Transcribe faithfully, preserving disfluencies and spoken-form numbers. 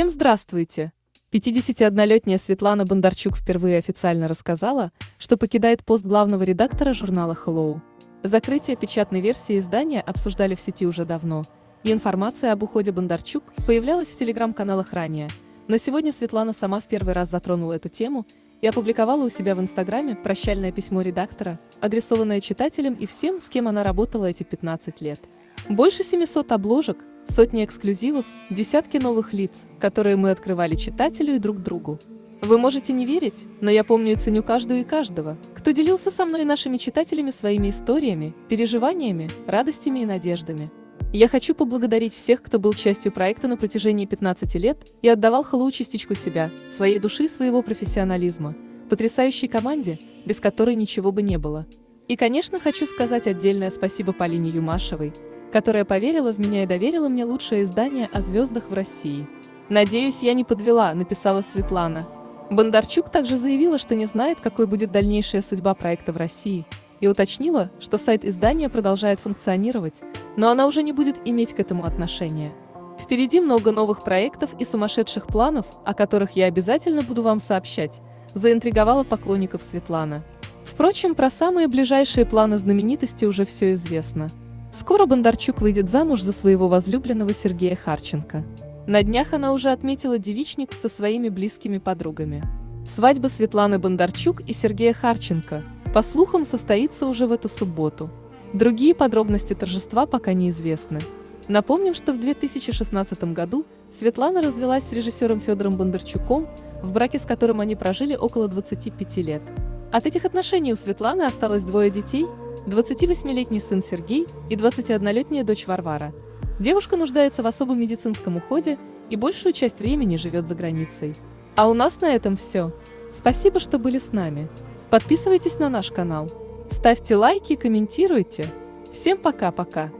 Всем здравствуйте! пятидесятиоднолетняя Светлана Бондарчук впервые официально рассказала, что покидает пост главного редактора журнала Hello. Закрытие печатной версии издания обсуждали в сети уже давно, и информация об уходе Бондарчук появлялась в телеграм-каналах ранее, но сегодня Светлана сама в первый раз затронула эту тему и опубликовала у себя в Инстаграме прощальное письмо редактора, адресованное читателям и всем, с кем она работала эти пятнадцать лет. Больше семисот обложек, сотни эксклюзивов, десятки новых лиц, которые мы открывали читателю и друг другу. Вы можете не верить, но я помню и ценю каждую и каждого, кто делился со мной и нашими читателями своими историями, переживаниями, радостями и надеждами. Я хочу поблагодарить всех, кто был частью проекта на протяжении пятнадцати лет и отдавал Hello частичку себя, своей души и своего профессионализма, потрясающей команде, без которой ничего бы не было. И, конечно, хочу сказать отдельное спасибо Полине Юмашевой, которая поверила в меня и доверила мне лучшее издание о звездах в России. «Надеюсь, я не подвела», — написала Светлана. Бондарчук также заявила, что не знает, какой будет дальнейшая судьба проекта в России, и уточнила, что сайт издания продолжает функционировать, но она уже не будет иметь к этому отношения. «Впереди много новых проектов и сумасшедших планов, о которых я обязательно буду вам сообщать», — заинтриговала поклонников Светлана. Впрочем, про самые ближайшие планы знаменитости уже все известно. Скоро Бондарчук выйдет замуж за своего возлюбленного Сергея Харченко. На днях она уже отметила девичник со своими близкими подругами. Свадьба Светланы Бондарчук и Сергея Харченко, по слухам, состоится уже в эту субботу. Другие подробности торжества пока неизвестны. Напомним, что в две тысячи шестнадцатом году Светлана развелась с режиссером Федором Бондарчуком, в браке с которым они прожили около двадцати пяти лет. От этих отношений у Светланы осталось двое детей, двадцативосьмилетний сын Сергей и двадцатиоднолетняя дочь Варвара. Девушка нуждается в особом медицинском уходе и большую часть времени живет за границей. А у нас на этом все. Спасибо, что были с нами. Подписывайтесь на наш канал, ставьте лайки и комментируйте. Всем пока-пока!